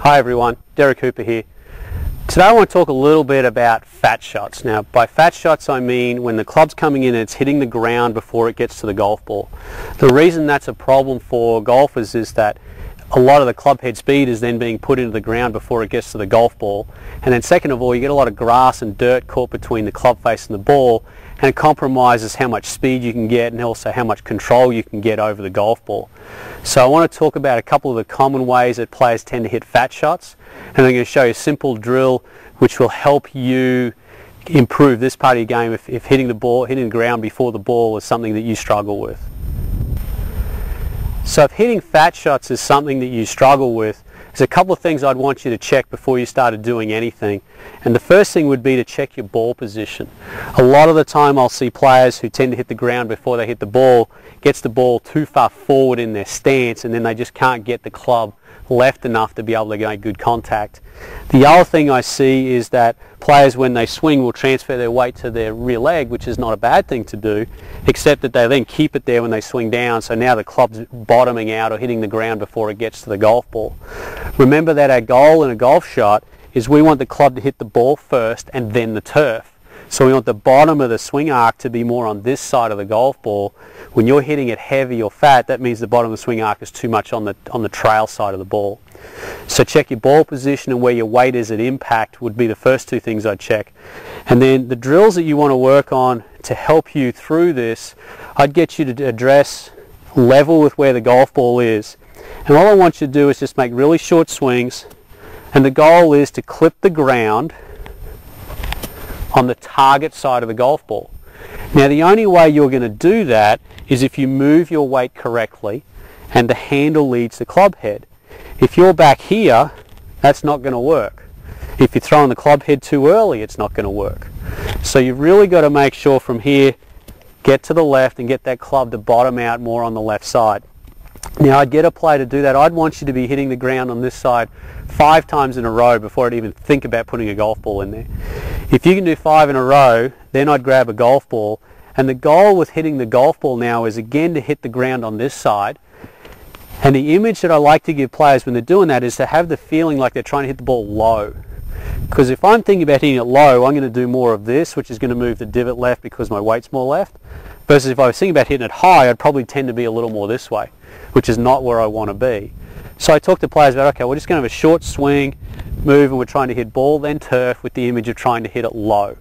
Hi everyone, Derek Hooper here. Today I want to talk a little bit about fat shots. Now by fat shots I mean when the club's coming in and it's hitting the ground before it gets to the golf ball. The reason that's a problem for golfers is that a lot of the club head speed is then being put into the ground before it gets to the golf ball. And then second of all, you get a lot of grass and dirt caught between the club face and the ball, and it compromises how much speed you can get and also how much control you can get over the golf ball. So I want to talk about a couple of the common ways that players tend to hit fat shots, and I'm going to show you a simple drill which will help you improve this part of your game if hitting the ground before the ball is something that you struggle with. So if hitting fat shots is something that you struggle with, there's a couple of things I'd want you to check before you started doing anything. And the first thing would be to check your ball position. A lot of the time I'll see players who tend to hit the ground before they hit the ball, gets the ball too far forward in their stance, and then they just can't get the club left enough to be able to make good contact. The other thing I see is that players when they swing will transfer their weight to their rear leg, which is not a bad thing to do, except that they then keep it there when they swing down, so now the club's bottoming out or hitting the ground before it gets to the golf ball. Remember that our goal in a golf shot is we want the club to hit the ball first and then the turf. So we want the bottom of the swing arc to be more on this side of the golf ball. When you're hitting it heavy or fat, that means the bottom of the swing arc is too much on the trail side of the ball. So check your ball position and where your weight is at impact would be the first two things I'd check. And then the drills that you want to work on to help you through this, I'd get you to address level with where the golf ball is. And all I want you to do is just make really short swings, and the goal is to clip the ground on the target side of the golf ball. Now the only way you're going to do that is if you move your weight correctly and the handle leads the club head. If you're back here, that's not going to work. If you're throwing the club head too early, it's not going to work. So you've really got to make sure from here, get to the left and get that club to bottom out more on the left side. Now I'd get a player to do that. I'd want you to be hitting the ground on this side 5 times in a row before I'd even think about putting a golf ball in there. If you can do 5 in a row, then I'd grab a golf ball. And the goal with hitting the golf ball now is again to hit the ground on this side. And the image that I like to give players when they're doing that is to have the feeling like they're trying to hit the ball low. Because if I'm thinking about hitting it low, I'm going to do more of this, which is going to move the divot left because my weight's more left. Versus if I was thinking about hitting it high, I'd probably tend to be a little more this way, which is not where I want to be. So I talked to players about, okay, we're just going to have a short swing, move, and we're trying to hit ball, then turf with the image of trying to hit it low.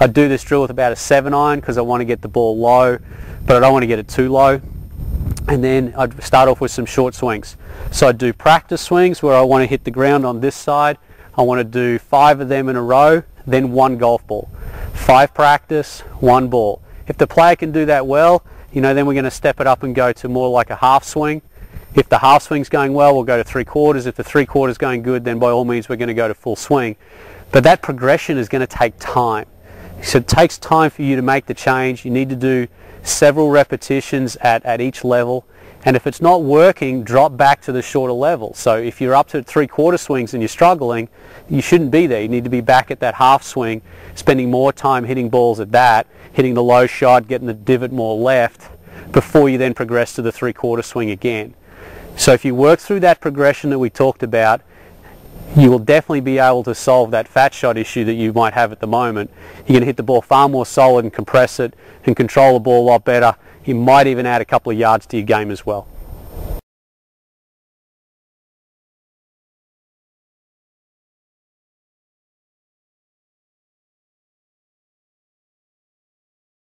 I do this drill with about a 7-iron because I want to get the ball low, but I don't want to get it too low. And then I'd start off with some short swings. So I do practice swings where I want to hit the ground on this side. I want to do 5 of them in a row, then 1 golf ball. 5 practice, 1 ball. If the player can do that well, you know, then we're going to step it up and go to more like a half swing. If the half swing's going well, we'll go to 3/4. If the 3/4's going good, then by all means we're going to go to full swing. But that progression is going to take time. So it takes time for you to make the change. You need to do several repetitions at each level. And if it's not working, drop back to the shorter level. So if you're up to 3/4 swings and you're struggling, you shouldn't be there. You need to be back at that half swing, spending more time hitting balls at that, hitting the low shot, getting the divot more left, before you then progress to the 3/4 swing again. So if you work through that progression that we talked about, you will definitely be able to solve that fat shot issue that you might have at the moment. You're going to hit the ball far more solid and compress it and control the ball a lot better. You might even add a couple of yards to your game as well.